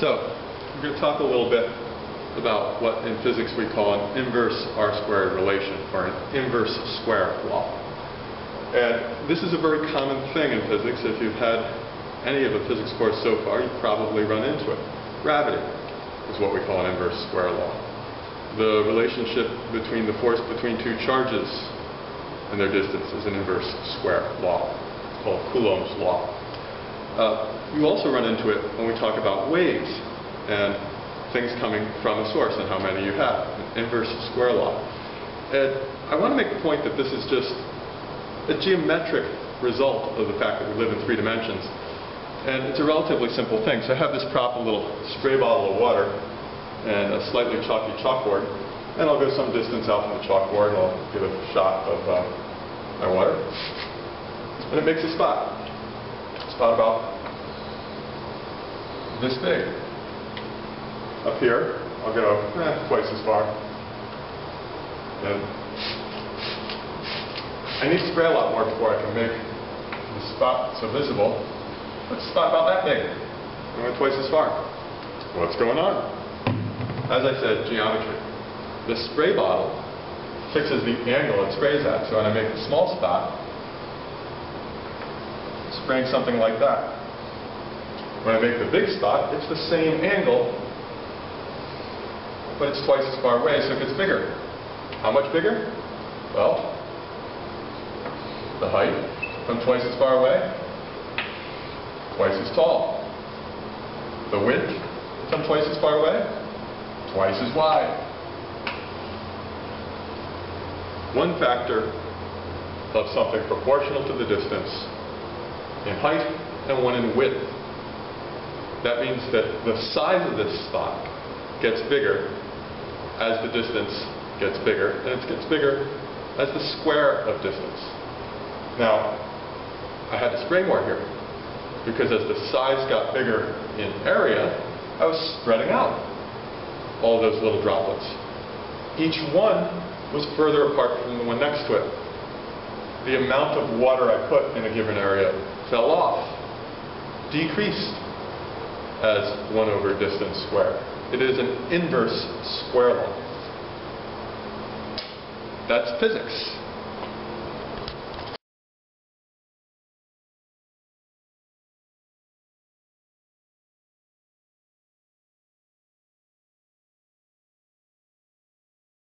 So we're going to talk a little bit about what in physics we call an inverse R-squared relation, or an inverse square law. And this is a very common thing in physics. If you've had any of a physics course so far, you've probably run into it. Gravity is what we call an inverse square law. The relationship between the force between two charges and their distance is an inverse square law. It's called Coulomb's law. You also run into it when we talk about waves and things coming from a source and how many you have, an inverse square law. And I want to make the point that this is just a geometric result of the fact that we live in three dimensions. And it's a relatively simple thing. So I have this prop, a little spray bottle of water, and a slightly chalky chalkboard, and I'll go some distance out from the chalkboard and I'll give a shot of my water, and it makes a spot. It's about this big. Up here, I'll go twice as far. And I need to spray a lot more before I can make the spot so visible. It's a spot about that big. I went twice as far. What's going on? As I said, geometry. The spray bottle fixes the angle it sprays at, so when I make a small spot, it's spraying something like that. When I make the big spot, it's the same angle, but it's twice as far away, so it gets bigger. How much bigger? Well, the height from twice as far away, twice as tall. The width from twice as far away, twice as wide. One factor of something proportional to the distance in height and one in width. That means that the size of this spot gets bigger as the distance gets bigger, and it gets bigger as the square of distance. Now, I had to spray more here because as the size got bigger in area, I was spreading out all those little droplets. Each one was further apart from the one next to it. The amount of water I put in a given area fell off, decreased as 1 over distance squared. It is an inverse square law. That's physics.